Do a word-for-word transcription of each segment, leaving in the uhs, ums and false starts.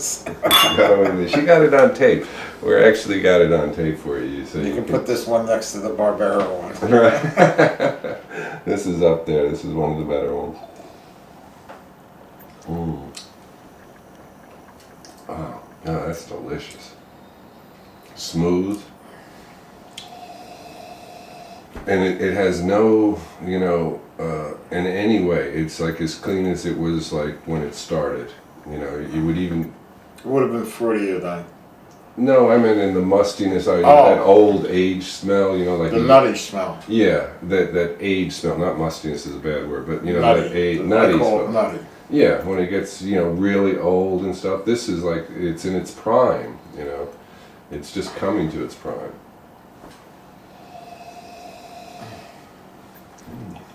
was. She got it on tape. We actually got it on tape for you. So you, you can, can put this one next to the Barbero one. Right. This is up there. This is one of the better ones. Ooh. Wow. Oh, that's delicious. Smooth. And it, it has no, you know, uh, in any way, it's like as clean as it was like when it started. You know, you would even... It would have been fruitier then. No, I mean in the mustiness, I, oh. that old age smell, you know, like... The nutty smell. Yeah, that, that age smell, not mustiness is a bad word, but, you know, nutty. that age, nutty smell. Nutty. Yeah, when it gets, you know, really old and stuff, this is like, it's in its prime, you know. It's just coming to its prime.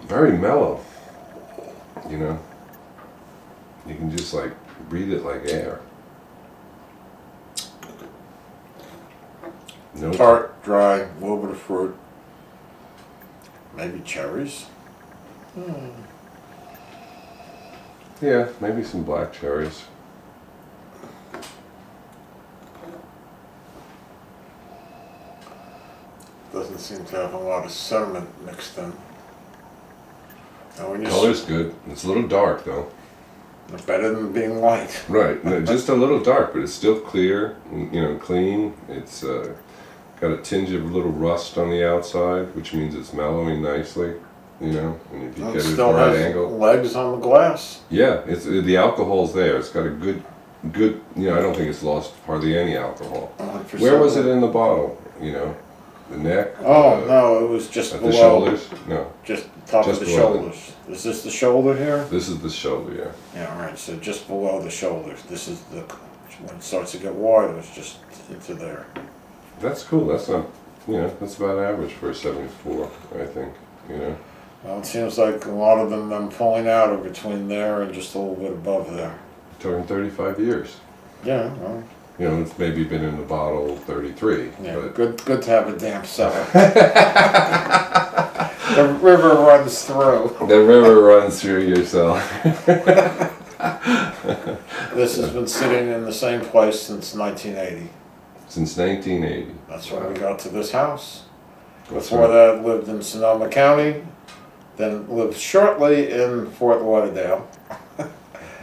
Very mellow, you know. You can just like breathe it like air. No tart, dry, a little bit of fruit, maybe cherries. Mm. Yeah, maybe some black cherries. Doesn't seem to have a lot of sediment mixed in. Color's good. It's a little dark though. It's better than being light. Right. No, just a little dark, but it's still clear, you know, clean. It's uh, got a tinge of a little rust on the outside, which means it's mellowing nicely, you know. And if you get it at the right angle. Legs on the glass. Yeah, it's it, the alcohol's there. It's got a good, good. You know, I don't think it's lost hardly any alcohol. Where was it in the bottle? You know. The neck? Oh, uh, no, it was just below. The shoulders? No. Just the top just of the shoulders. The... Is this the shoulder here? This is the shoulder, yeah. Yeah, all right, so just below the shoulders. This is the, when it starts to get wider, it's just into there. That's cool. That's not, you know, that's about average for a seventy-four, I think, you know. Well, it seems like a lot of them I'm pulling out are between there and just a little bit above there. You're talking thirty-five years. Yeah, well. You know, it's maybe been in the bottle thirty-three. Yeah, but good, good to have a damp cellar. The river runs through. The river runs through your cellar. This has been sitting in the same place since nineteen eighty. Since nineteen eighty. That's when we got to this house. That's Before right. that, I lived in Sonoma County. Then lived shortly in Fort Lauderdale.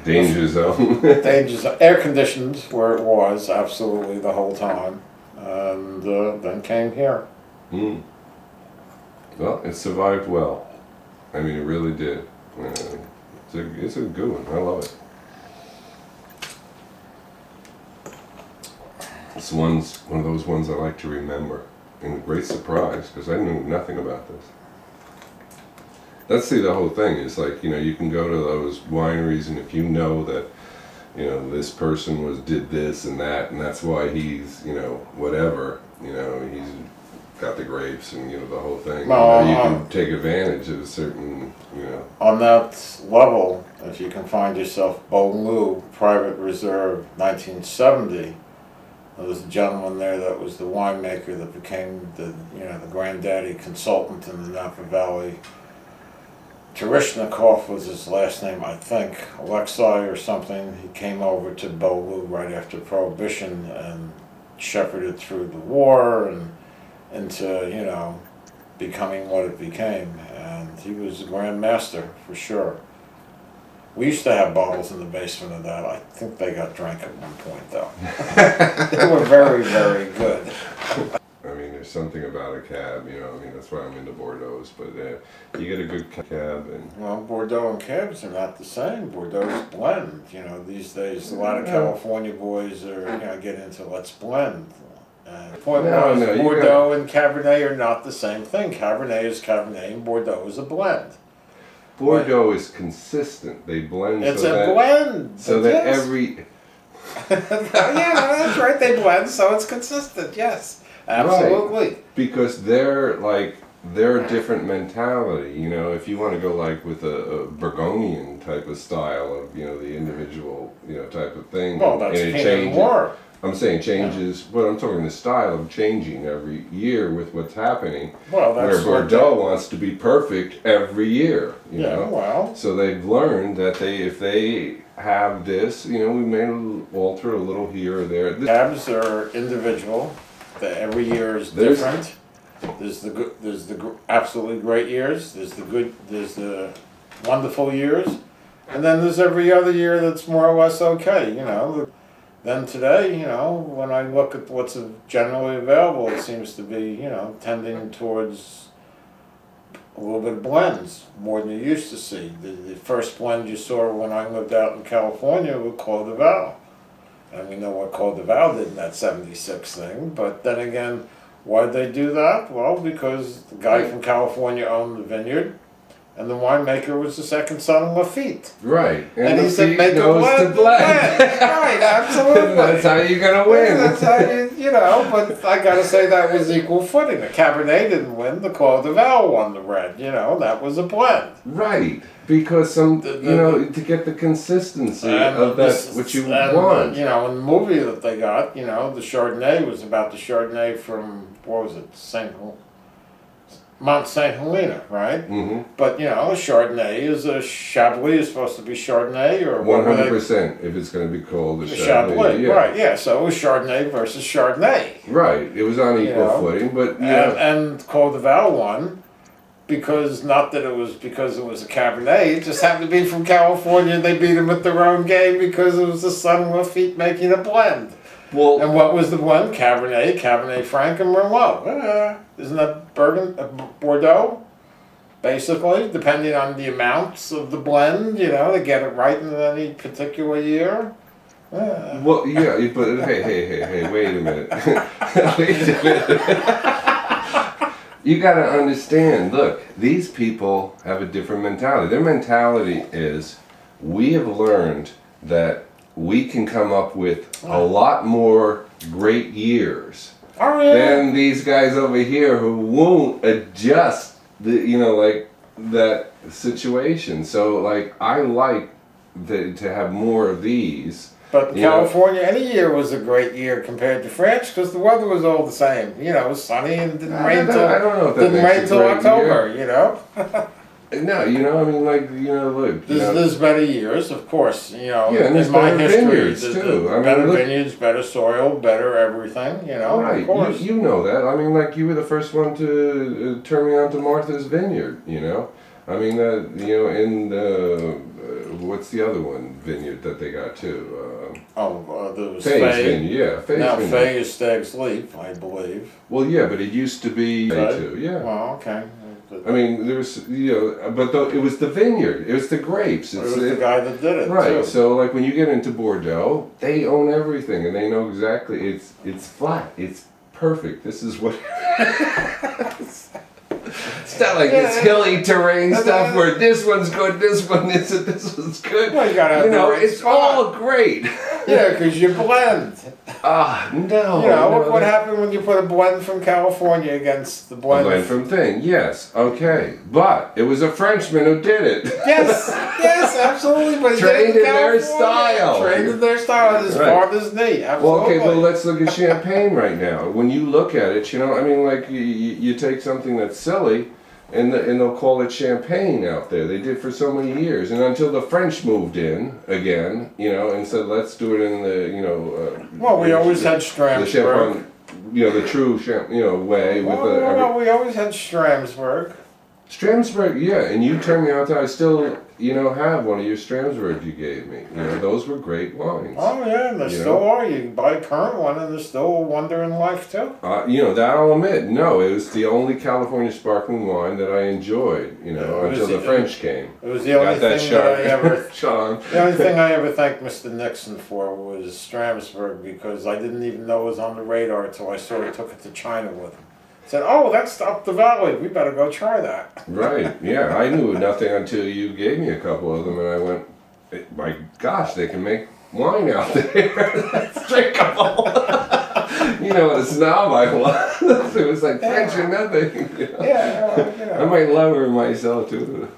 Danger zone. Danger zone. Air conditioned where it was absolutely the whole time, and uh, then came here. Mm. Well, it survived well. I mean, it really did. Uh, it's, a, it's a good one. I love it. It's one's, one of those ones I like to remember, and a great surprise because I knew nothing about this. That's the, the whole thing. It's like, you know, you can go to those wineries and if you know that, you know, this person was did this and that and that's why he's, you know, whatever, you know, he's got the grapes and, you know, the whole thing. Well, you know, you um, can take advantage of a certain, you know. On that level, if you can find yourself Beaulieu, Private Reserve, nineteen seventy, there was a gentleman there that was the winemaker that became the, you know, the granddaddy consultant in the Napa Valley. Tarishnikov was his last name, I think, Alexei or something. He came over to Beaulieu right after Prohibition and shepherded through the war and into, you know, becoming what it became. And he was a grand master, for sure. We used to have bottles in the basement of that. I think they got drank at one point, though. They were very, very good. I mean, there's something about a cab, you know, I mean, that's why I'm into Bordeaux's, but uh, you get a good cab and... Well, Bordeaux and cabs are not the same. Bordeaux's blend, you know, these days a lot of California boys are, you know, get into let's blend. Uh, point no, was, no, Bordeaux got... and Cabernet are not the same thing. Cabernet is Cabernet and Bordeaux is a blend. Bordeaux but, is consistent. They blend It's so a that, blend! So it that is. every... Yeah, no, that's right, they blend, so it's consistent, yes. Absolutely. Right. Because they're like, they're a different mentality, you know, if you want to go like with a, a Burgundian type of style of, you know, the individual, you know, type of thing. Well, that's and it changes. War. I'm saying changes, but yeah. well, I'm talking the style of changing every year with what's happening. Well, that's where Bordeaux wants to be perfect every year, you yeah, know. Well. So they've learned that they, if they have this. You know, we may alter a little here or there. The tabs are individual. The every year is there's different. There's the good, there's the gr absolutely great years. There's the good, there's the wonderful years, and then there's every other year that's more or less okay. You know. Then today, you know, when I look at what's generally available, it seems to be, you know, tending towards a little bit of blends, more than you used to see. The, the first blend you saw when I lived out in California was Clos Du Val. And we know what Clos Du Val did in that seventy-six thing, but then again, why did they do that? Well, because the guy from California owned the vineyard, and the winemaker was the second son of Lafitte. Right. And, and he said, make a blend. blend. Right, absolutely. That's how you're going to win. That's how you, you know, but I got to say that was equal footing. The Cabernet didn't win, the Clos Du Val won the red, you know, that was a blend. Right, because some, the, the, you know, to get the consistency of that, this, which you and, want. You know, in the movie that they got, you know, the Chardonnay was about the Chardonnay from, what was it, Saint Mont Saint Helena, right? Mm-hmm. But you know, Chardonnay is a Chablis is supposed to be Chardonnay or one hundred percent if it's going to be called a Chablis, Chablis yeah. right? Yeah, so it was Chardonnay versus Chardonnay. Right, it was on equal you know? footing, but and, and Clos Du Val won because not that it was because it was a Cabernet, it just happened to be from California. They beat them at their own game because it was the son of Lafitte making a blend. Well, and what was the one? Cabernet, Cabernet Franc, and Merlot. Uh, isn't that Burgundy, uh, Bordeaux? Basically, depending on the amounts of the blend, you know, they get it right in any particular year. Uh. Well, yeah, but hey, hey, hey, hey, wait a minute. Wait a minute. You got to understand, look, these people have a different mentality. Their mentality is, we have learned that we can come up with a lot more great years oh, yeah. than these guys over here who won't adjust the you know like that situation. So like I like the, to have more of these. But California, know. any year was a great year compared to France because the weather was all the same. You know, it was sunny and didn't I rain till I don't know if that didn't rain till October. Year. You know. No, you know, I mean, like, you know, look. There's, know. there's better years, of course, you know, yeah, and in my history. There's too. I mean, better look, vineyards, better soil, better everything, you know, right. of course. You, you know that. I mean, like, you were the first one to uh, turn me on to Martha's Vineyard, you know. I mean, uh, you know, in the, uh, what's the other one, vineyard that they got, too? Uh, oh, uh, there was Stag's Vineyard, yeah. Faye's now Vineyard. Faye is Stag's Leaf, I believe. Well, yeah, but it used to be Faye, too, yeah. Well, okay. I mean, there's, you know, but the, it was the vineyard. It was the grapes. It's, it was the guy that did it, right? Too. So, like, when you get into Bordeaux, they own everything, and they know exactly. It's it's flat. It's perfect. This is what. It's not like yeah, it's hilly terrain stuff where this one's good, this one isn't, this one's good. Well, you, gotta you know, right it's spot. all great. Yeah, because you blend. Ah, uh, no. You know, no, what, what happened when you put a blend from California against the blend, blend from thing? Yes, okay. But it was a Frenchman who did it. Yes, yes, absolutely. But trained in their style. Trained in their style. His father's knee. Absolutely. Well, okay, well, let's look at Champagne right now. When you look at it, you know, I mean, like, you, you take something that's silly, and, the, and they'll call it champagne out there. They did for so many years, and until the French moved in again, you know, and said, "Let's do it in the, you know." Uh, well, we always the, had Schramsberg. You know, the true, you know, way. Well, with no, a, no, we always had Schramsberg. Schramsberg, yeah, and you turned me on to. I still, you know, have one of your Schramsberg you gave me. You know, those were great wines. Oh yeah, and there still know? are. You can buy a current one, and there's still a wonder in life too. Uh, you know, that I'll admit. No, it was the only California sparkling wine that I enjoyed. You know, until the, the French came. It was the only that thing shot. that I ever. Sean. The only thing I ever thanked Mister Nixon for was Schramsberg because I didn't even know it was on the radar until I sort of took it to China with him. Said, oh, that's up the valley. We better go try that. Right. Yeah, I knew nothing until you gave me a couple of them, and I went, my gosh, they can make wine out there. That's drinkable. You know, the snob I was. It was like French or nothing. You know? Yeah. You know. I might lower myself too.